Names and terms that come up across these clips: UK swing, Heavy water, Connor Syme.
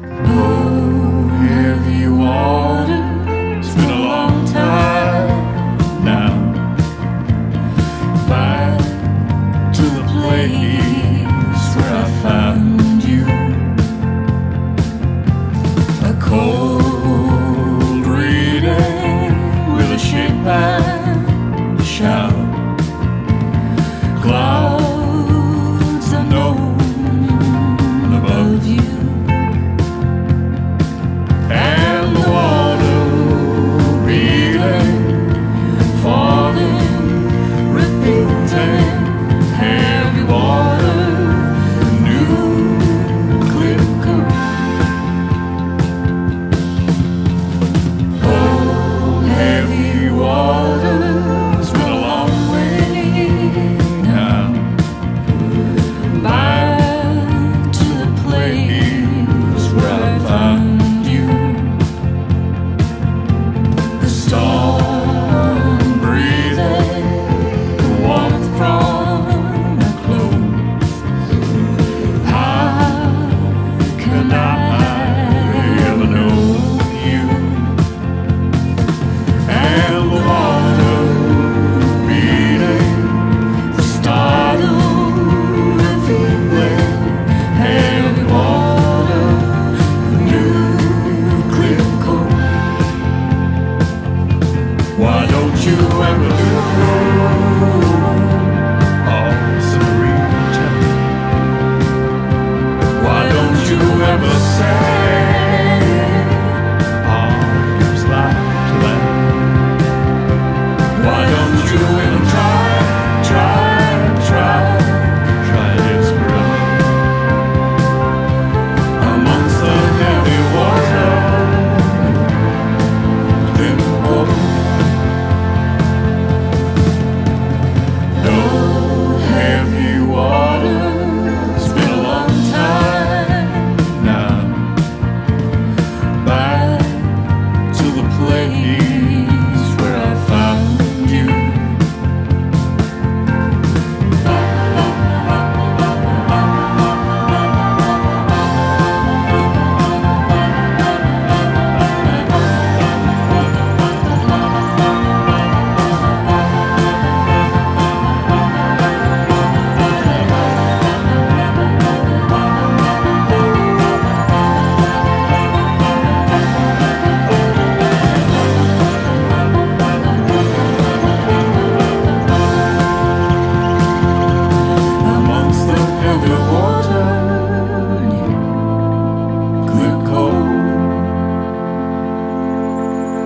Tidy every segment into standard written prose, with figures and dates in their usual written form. Oh, heavy water, it's been a long time now. Back to the place where I found you. A cold reading with a ship and a shout. Clouds unknown above you. And the water beating, falling, repeating. Heavy water, nuclear current. Oh, heavy water.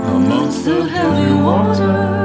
Amongst the heavy water.